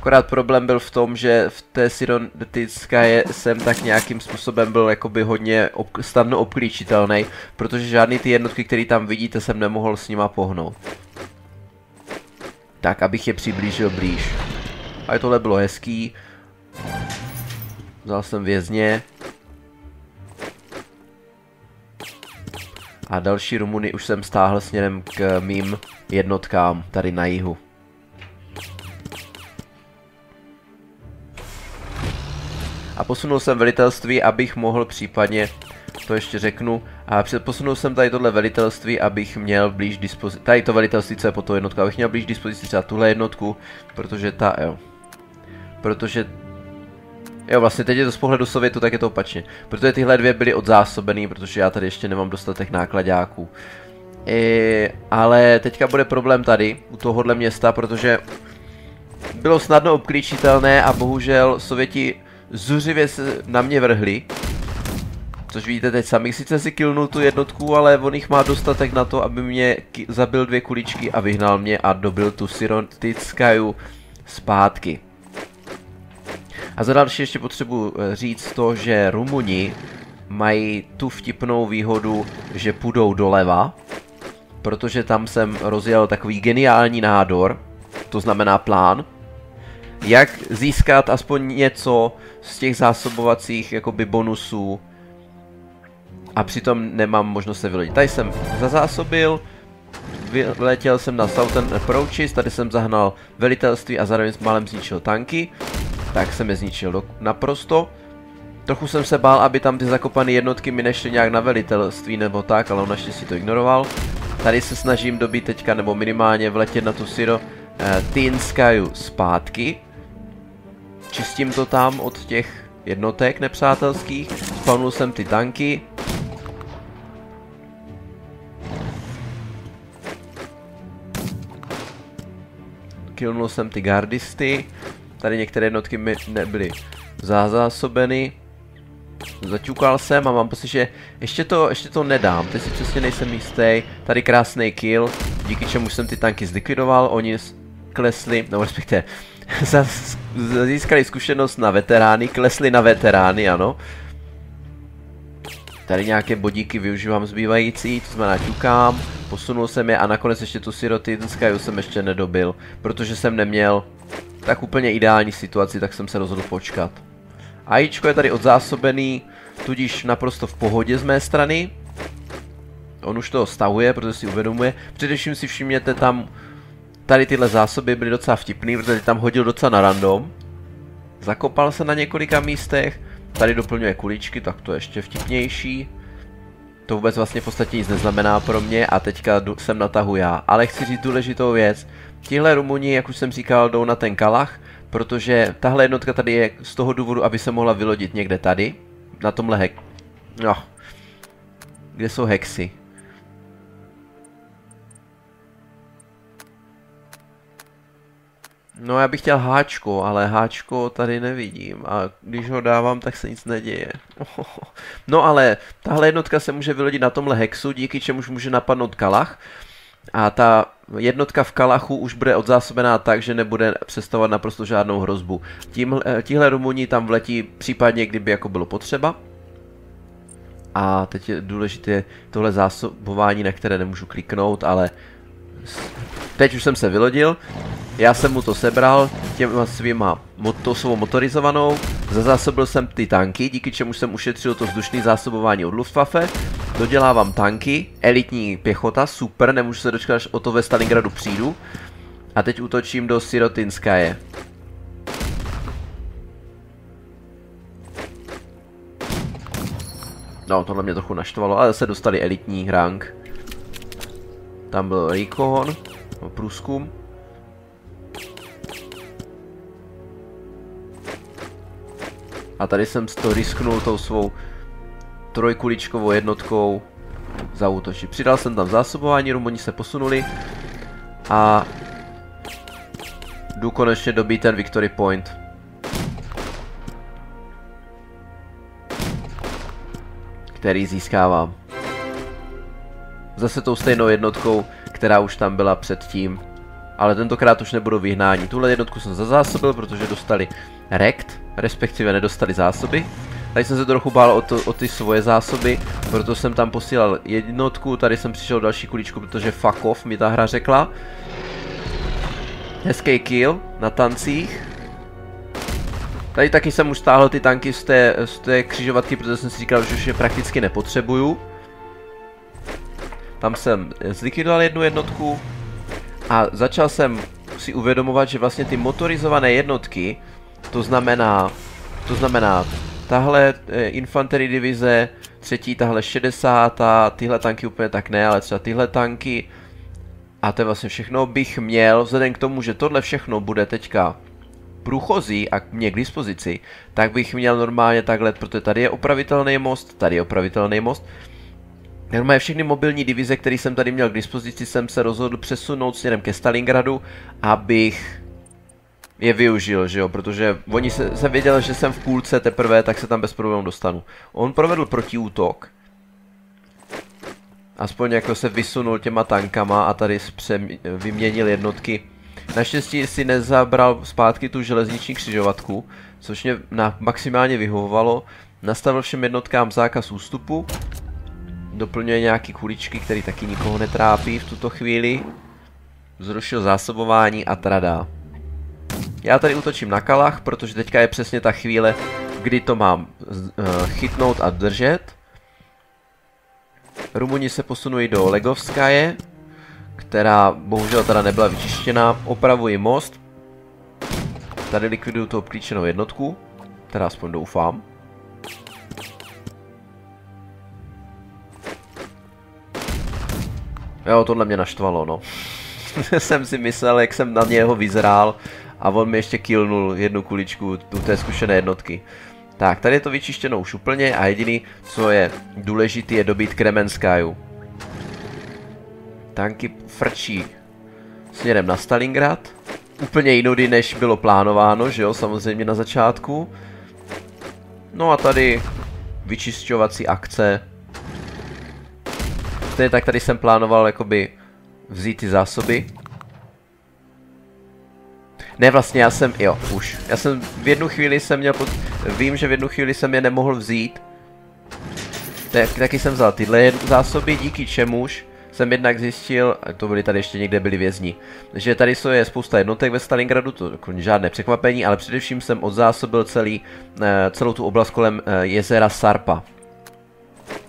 Akorát problém byl v tom, že v té Sironické jsem tak nějakým způsobem byl jakoby hodně ob snadno obklíčitelný, protože žádný ty jednotky, které tam vidíte, jsem nemohl s nima pohnout. Tak, abych je přiblížil blíž. A tohle bylo hezký. Vzal jsem vězně. A další Rumuny už jsem stáhl směrem k mým jednotkám tady na jihu. A posunul jsem velitelství, abych mohl případně, to ještě řeknu, a posunul jsem tady tohle velitelství, abych měl blíž dispozici, tady to velitelství, co je po to jednotku, abych měl blíž dispozici třeba tuhle jednotku, protože ta, jo, protože, jo, vlastně teď je to z pohledu Sovětu, tak je to opačně, protože tyhle dvě byly odzásobený, protože já tady ještě nemám dostatek nákladáků. I, ale teďka bude problém tady, u tohohle města, protože bylo snadno obklíčitelné a bohužel Sověti zuřivě se na mě vrhli. Což vidíte teď sami, sice si killnul tu jednotku, ale on jich má dostatek na to, aby mě zabil dvě kuličky a vyhnal mě a dobil tu Sironickaju zpátky. A za další ještě potřebuji říct to, že Rumuni mají tu vtipnou výhodu, že půjdou doleva, protože tam jsem rozjel takový geniální nádor, to znamená plán, jak získat aspoň něco z těch zásobovacích jakoby bonusů a přitom nemám možnost se vylodit. Tady jsem zazásobil, vyletěl jsem na Southern Approaches, tady jsem zahnal velitelství a zároveň málem zničil tanky, tak jsem je zničil naprosto. Trochu jsem se bál, aby tam ty zakopané jednotky mi nešly nějak na velitelství nebo tak, ale on naštěstí to ignoroval. Tady se snažím dobít teďka, nebo minimálně vletět na tu Sironickaju zpátky. Čistím to tam od těch jednotek nepřátelských, spawnul jsem ty tanky. Killnul jsem ty gardisty, tady některé jednotky mi nebyly zazásobeny. Zaťukal jsem a mám pocit, že ještě to, ještě to nedám, teď si přesně nejsem jistý. Tady krásný kill, díky čemu jsem ty tanky zlikvidoval, oni klesli, no respektive, získali zkušenost na veterány, klesli na veterány, ano. Tady nějaké bodíky využívám zbývající, to znamená ťukám, posunul jsem je a nakonec ještě tu Sironickaju jsem ještě nedobil, protože jsem neměl tak úplně ideální situaci, tak jsem se rozhodl počkat. Ajíčko je tady odzásobený, tudíž naprosto v pohodě z mé strany. On už to stavuje, protože si uvědomuje. Především si všimněte tam, tady tyhle zásoby byly docela vtipný, protože tam hodil docela na random. Zakopal se na několika místech, tady doplňuje kuličky, tak to je ještě vtipnější. To vůbec vlastně v podstatě nic neznamená pro mě a teďka jsem natahu já. Ale chci říct důležitou věc. Tihle Rumuni, jak už jsem říkal, jdou na ten Kalach, protože tahle jednotka tady je z toho důvodu, aby se mohla vylodit někde tady. Na tomhle hek... No. Kde jsou hexy? No já bych chtěl háčko, ale háčko tady nevidím a když ho dávám, tak se nic neděje. No ale tahle jednotka se může vylodit na tomhle hexu, díky čemuž může napadnout Kalach. A ta jednotka v Kalachu už bude odzásobená tak, že nebude představovat naprosto žádnou hrozbu. Tihle Rumuni tam vletí případně, kdyby jako bylo potřeba. A teď je důležité tohle zásobování, na které nemůžu kliknout, ale teď už jsem se vylodil. Já jsem mu to sebral těma svýma svou motorizovanou. Zazásobil jsem ty tanky, díky čemu jsem ušetřil to vzdušné zásobování od Luftwaffe. Dodělávám tanky, elitní pěchota, super, nemůžu se dočkat, až o to ve Stalingradu přijdu. A teď útočím do Sirotinskaje. No, tohle mě trochu naštvalo, ale se dostali elitní rank. Tam byl Rikohon, průzkum. A tady jsem to risknul tou svou trojkuličkovou jednotkou zaútočit. Přidal jsem tam zásobování, Rumuni se posunuli a jdu konečně dobít ten Victory Point. Který získávám. Zase tou stejnou jednotkou, která už tam byla předtím. ale tentokrát už nebudou vyhnání. Tuhle jednotku jsem zazásobil, protože dostali rekt, respektive nedostali zásoby. Tady jsem se trochu bál o, to, o ty svoje zásoby, proto jsem tam posílal jednotku, tady jsem přišel další kuličku, protože fuck off mi ta hra řekla. Hezký kill na tancích. Tady taky jsem už stáhl ty tanky z té, z té křižovatky, protože jsem si říkal, že už je prakticky nepotřebuju. Tam jsem zlikvidoval jednu jednotku a začal jsem si uvědomovat, že vlastně ty motorizované jednotky, to znamená, to znamená tahle infanterie divize, třetí, tahle šedesátá, tyhle tanky úplně tak ne, ale třeba tyhle tanky a to je vlastně všechno bych měl, vzhledem k tomu, že tohle všechno bude teďka průchozí a mě k dispozici, tak bych měl normálně takhle, protože tady je opravitelný most, tady je opravitelný most. Normálně všechny mobilní divize, které jsem tady měl k dispozici, jsem se rozhodl přesunout směrem ke Stalingradu, abych je využil, že jo, protože oni se, se věděl, že jsem v půlce teprve, tak se tam bez problémů dostanu. On provedl protiútok. Aspoň jako se vysunul těma tankama a tady vyměnil jednotky. Naštěstí si nezabral zpátky tu železniční křižovatku, což mě na maximálně vyhovovalo. Nastavil všem jednotkám zákaz ústupu. Doplňuje nějaký kuličky, který taky nikoho netrápí v tuto chvíli. Zrušil zásobování a tradá. Já tady útočím na Kalach, protože teďka je přesně ta chvíle, kdy to mám chytnout a držet. Rumuni se posunují do Legovskaje, která bohužel teda nebyla vyčištěná. Opravuji most. Tady likviduju tu obklíčenou jednotku, teda aspoň doufám. Jo, tohle mě naštvalo, no. Jsem si myslel, jak jsem na něho vyzrál a on mi ještě killnul jednu kuličku u té zkušené jednotky. Tak, tady je to vyčištěno už úplně a jediný, co je důležitý, je dobít Kremenskaju. Tanky frčí směrem na Stalingrad. Úplně jinudy, než bylo plánováno, že jo, samozřejmě na začátku. No a tady vyčišťovací akce. Tady, tak tady jsem plánoval jakoby vzít ty zásoby. Ne, vlastně já jsem, jo, už. Já jsem v jednu chvíli jsem měl, pod, vím, že v jednu chvíli jsem je nemohl vzít. Tak, taky jsem vzal tyhle zásoby, díky čemuž jsem jednak zjistil, to byly tady ještě někde byli vězni, že tady jsou je spousta jednotek ve Stalingradu, to žádné překvapení, ale především jsem odzásobil celý, celou tu oblast kolem jezera Sarpa.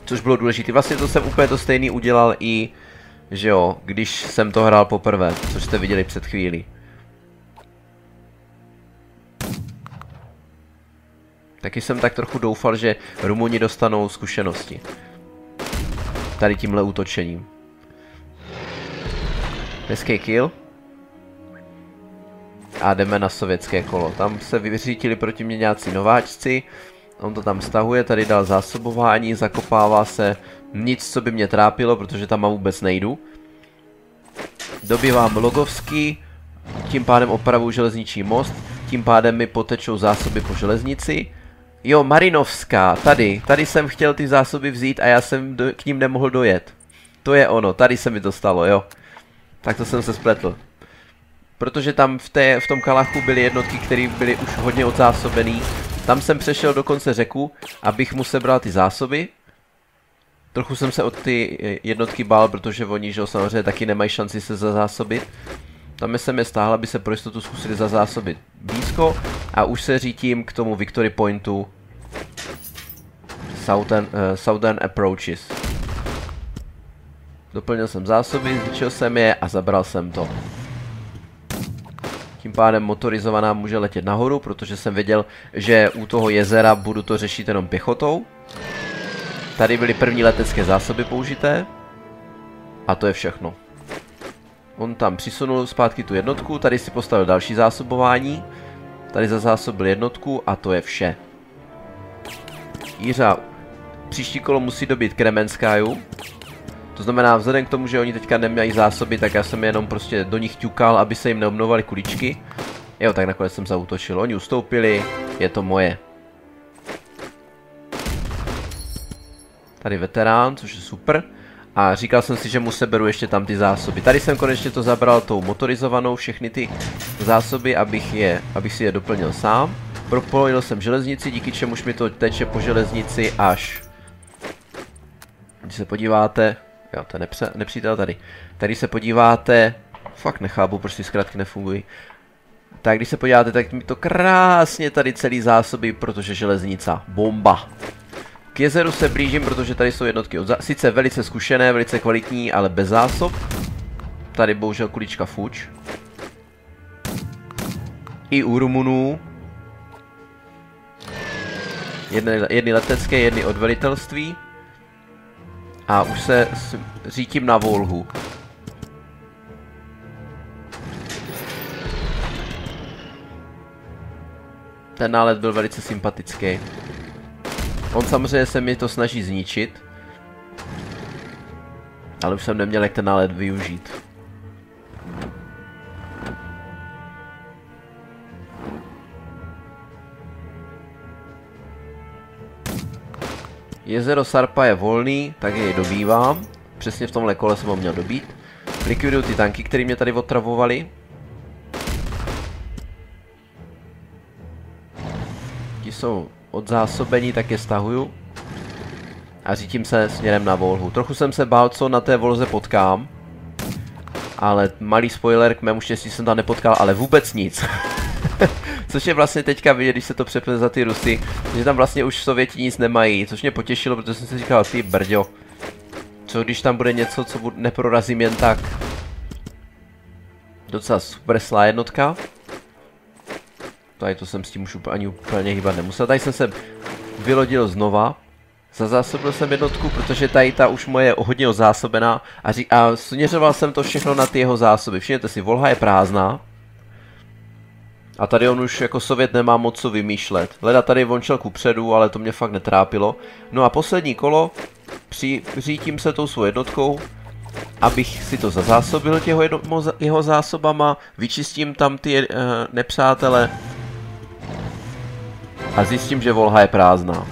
Což bylo důležité. Vlastně to jsem úplně to stejný udělal i, že jo, když jsem to hrál poprvé, což jste viděli před chvílí. Taky jsem tak trochu doufal, že Rumuni dostanou zkušenosti. Tady tímhle útočením. Hezký kill. A jdeme na sovětské kolo. Tam se vyřítili proti mě nějací nováčci. On to tam stahuje, tady dal zásobování, zakopává se, nic, co by mě trápilo, protože tam vůbec nejdu. Dobývám Logovský, tím pádem opravuju železniční most, tím pádem mi potečou zásoby po železnici. Jo, Marinovská, tady, tady jsem chtěl ty zásoby vzít a já jsem do, k ním nemohl dojet. To je ono, tady se mi to stalo, jo. Tak to jsem se spletl. Protože tam v, té, v tom Kalachu byly jednotky, které byly už hodně odzásobený. Tam jsem přešel do konce řeku, abych mu sebral ty zásoby. Trochu jsem se od ty jednotky bál, protože oni, že samozřejmě taky nemají šanci se zazásobit. Tam jsem je stáhl, aby se pro jistotu zkusili zazásobit blízko. A už se řítím k tomu Victory Pointu Southern, uh, Southern Approaches. Doplnil jsem zásoby, zničil jsem je a zabral jsem to. Tím pádem motorizovaná může letět nahoru, protože jsem věděl, že u toho jezera budu to řešit jenom pěchotou. Tady byly první letecké zásoby použité. A to je všechno. On tam přisunul zpátky tu jednotku, tady si postavil další zásobování. Tady zazásobil jednotku a to je vše. Jiřa příští kolo musí dobít Kremenskaju. To znamená, vzhledem k tomu, že oni teďka nemají zásoby, tak já jsem jenom prostě do nich ťukal, aby se jim neobnovaly kuličky. Jo, tak nakonec jsem zaútočil. Oni ustoupili, je to moje. Tady veterán, což je super. A říkal jsem si, že mu seberu ještě tam ty zásoby. Tady jsem konečně to zabral tou motorizovanou, všechny ty zásoby, abych, je, abych si je doplnil sám. Propojil jsem železnici, díky čemuž mi to teče po železnici až... Když se podíváte... Jo, to je nepře, nepřítel tady. Tady se podíváte... Fakt nechápu, proč ty zkratky nefungují. Tak když se podíváte, tak mi to krásně tady celý zásoby, protože železnica. Bomba. K jezeru se blížím, protože tady jsou jednotky od sice velice zkušené, velice kvalitní, ale bez zásob. Tady bohužel kulička fuč. I u Rumunů. Jedny, jedny letecké, jedny od velitelství. A už se řítím na Volhu. Ten nálet byl velice sympatický. On samozřejmě se mi to snaží zničit. Ale už jsem neměl jak ten nálet využít. Jezero Sarpa je volný, tak jej dobývám. Přesně v tomhle kole jsem ho měl dobít. Likviduju ty tanky, které mě tady otravovaly. Ti jsou od zásobení, tak je stahuju. A řítím se směrem na Volhu. Trochu jsem se bál, co na té Volze potkám. Ale malý spoiler, k mému štěstí jsem tam nepotkal, ale vůbec nic. Což je vlastně teďka vidět, když se to přepne za ty Rusy, že tam vlastně už Sověti nic nemají, což mě potěšilo, protože jsem si říkal, ty brďo, co když tam bude něco, co neprorazím jen tak. Docela super slá jednotka. Tady to jsem s tím už úplně, ani úplně hýbat nemusel, tady jsem se vylodil znova. Zazásobil jsem jednotku, protože tady ta už moje je hodně ozásobená a, a směřoval jsem to všechno na ty jeho zásoby. Všimněte si, Volha je prázdná. A tady on už jako Sovět nemá moc co vymýšlet. Leda tady vončel kupředu, ale to mě fakt netrápilo. No a poslední kolo, přirítím se tou svou jednotkou, abych si to zazásobil těho jedno, jeho zásobama, vyčistím tam ty uh, nepřátele a zjistím, že Volha je prázdná.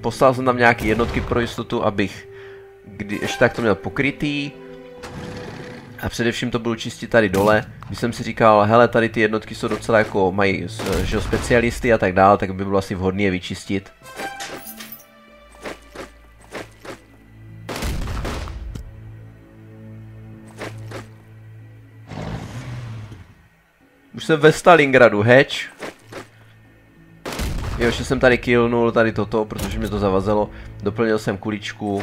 Poslal jsem tam nějaké jednotky pro jistotu, abych když tak to měl pokrytý. A především to budu čistit tady dole. Když jsem si říkal, hele, tady ty jednotky jsou docela jako, mají, že specialisty a tak dále, tak by bylo asi vhodné je vyčistit. Už jsem ve Stalingradu, heč. Jo, že jsem tady killnul tady toto, protože mě to zavazelo. Doplnil jsem kuličku.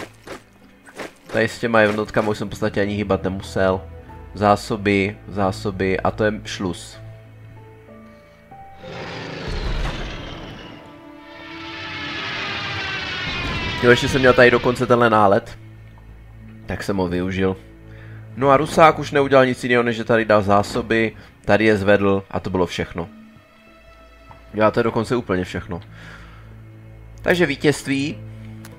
Tady s těma jednotkama už jsem v podstatě ani hýbat nemusel. Zásoby, zásoby a to je šluz. Jo, ještě jsem měl tady dokonce tenhle nálet. Tak jsem ho využil. No a Rusák už neudělal nic jiného, než že tady dal zásoby. Tady je zvedl a to bylo všechno. Já to je dokonce úplně všechno. Takže vítězství.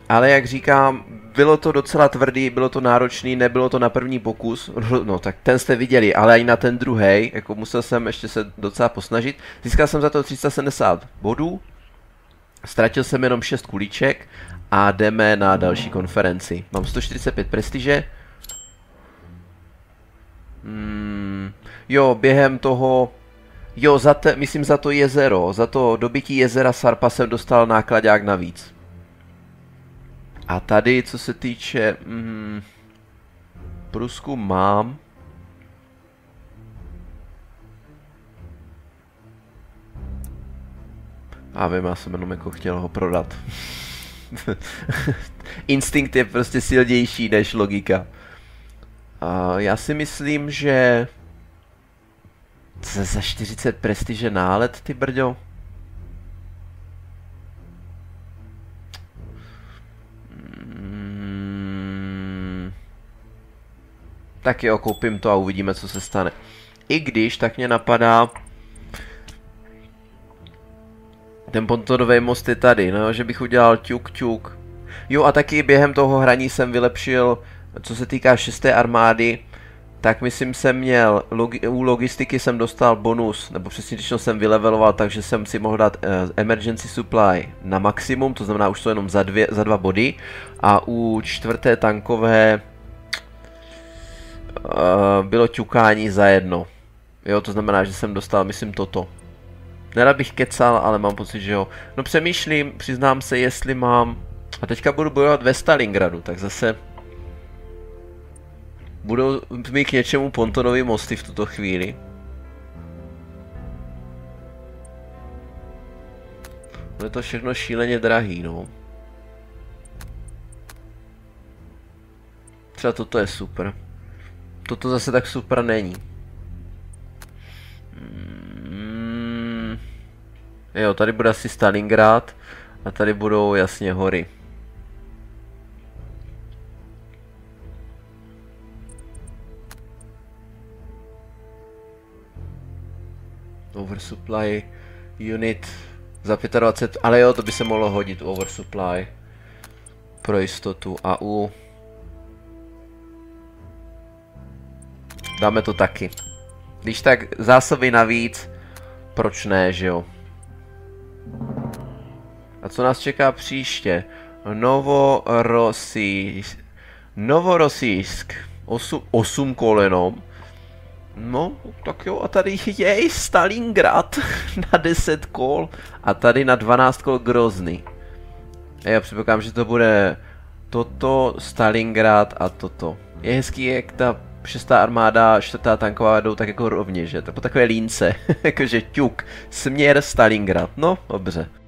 Ale jak říkám, bylo to docela tvrdý, bylo to náročný, nebylo to na první pokus. No tak ten jste viděli, ale ani na ten druhý, jako musel jsem ještě se docela posnažit. Získal jsem za to tři sta sedmdesát bodů, ztratil jsem jenom šest kulíček a jdeme na další konferenci. Mám sto čtyřicet pět prestiže. Hmm, jo, během toho... Jo, za te, myslím za to jezero, za to dobytí jezera Sarpa jsem dostal nákladák navíc. A tady, co se týče mm, Prusku, mám. A vím, já jsem jenom jako chtěl ho prodat. Instinkt je prostě silnější než logika. A já si myslím, že... Co za čtyřicet prestiže nálet, ty brďo? Tak jo, koupím to a uvidíme, co se stane. I když, tak mě napadá... Ten pontonový most je tady, no, že bych udělal ťuk ťuk. Jo, a taky během toho hraní jsem vylepšil, co se týká šesté armády, tak myslím jsem měl, logi, u logistiky jsem dostal bonus, nebo přesně řečeno jsem vyleveloval, takže jsem si mohl dát uh, emergency supply na maximum, to znamená už to jenom za, dvě, za dva body. A u čtvrté tankové uh, bylo ťukání za jedno. Jo, to znamená, že jsem dostal, myslím, toto. Nerad bych kecal, ale mám pocit, že jo. No přemýšlím, přiznám se, jestli mám... A teďka budu bojovat ve Stalingradu, tak zase... Budou mi k něčemu pontonový mosty v tuto chvíli. Bude to všechno šíleně drahý, no. Třeba toto je super. Toto zase tak super není. Mm. Jo, tady bude asi Stalingrad a tady budou jasně hory. Oversupply unit za dvacet pět, ale jo, to by se mohlo hodit u oversupply pro jistotu a u... Dáme to taky. Když tak zásoby navíc, proč ne, že jo? A co nás čeká příště? Novorosijsk. Novorosijsk. Osm, osm kolenom. No, tak jo, a tady je Stalingrad na deset kol a tady na dvanáct kol Grozny. Já předpokládám, že to bude toto, Stalingrad a toto. Je hezký, jak ta šestá armáda, čtvrtá tanková jdou tak jako rovně, že? To po takové línce, jakože ťuk, směr Stalingrad, no dobře.